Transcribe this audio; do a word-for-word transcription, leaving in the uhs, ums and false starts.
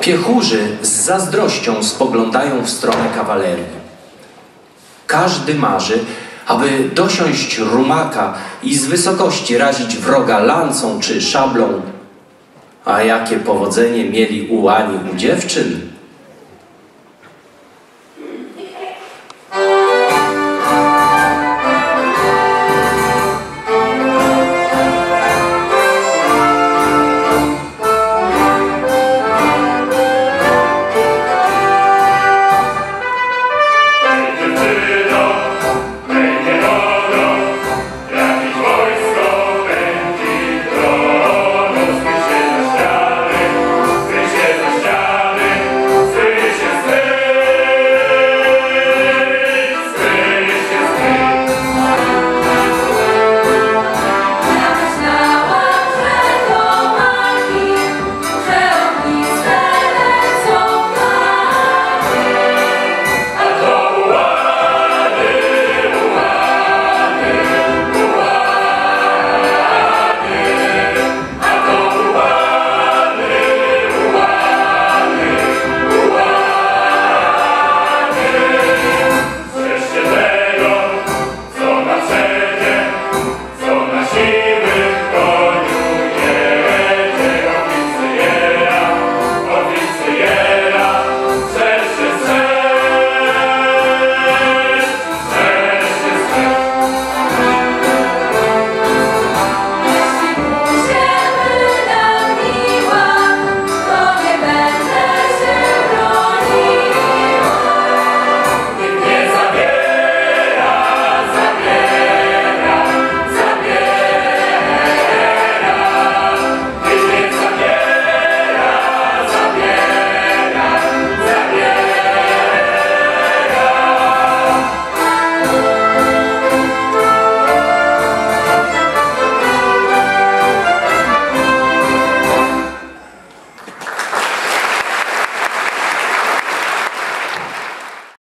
Piechurzy z zazdrością spoglądają w stronę kawalerii. Każdy marzy, aby dosiąść rumaka i z wysokości razić wroga lancą czy szablą. A jakie powodzenie mieli ułani u dziewczyn!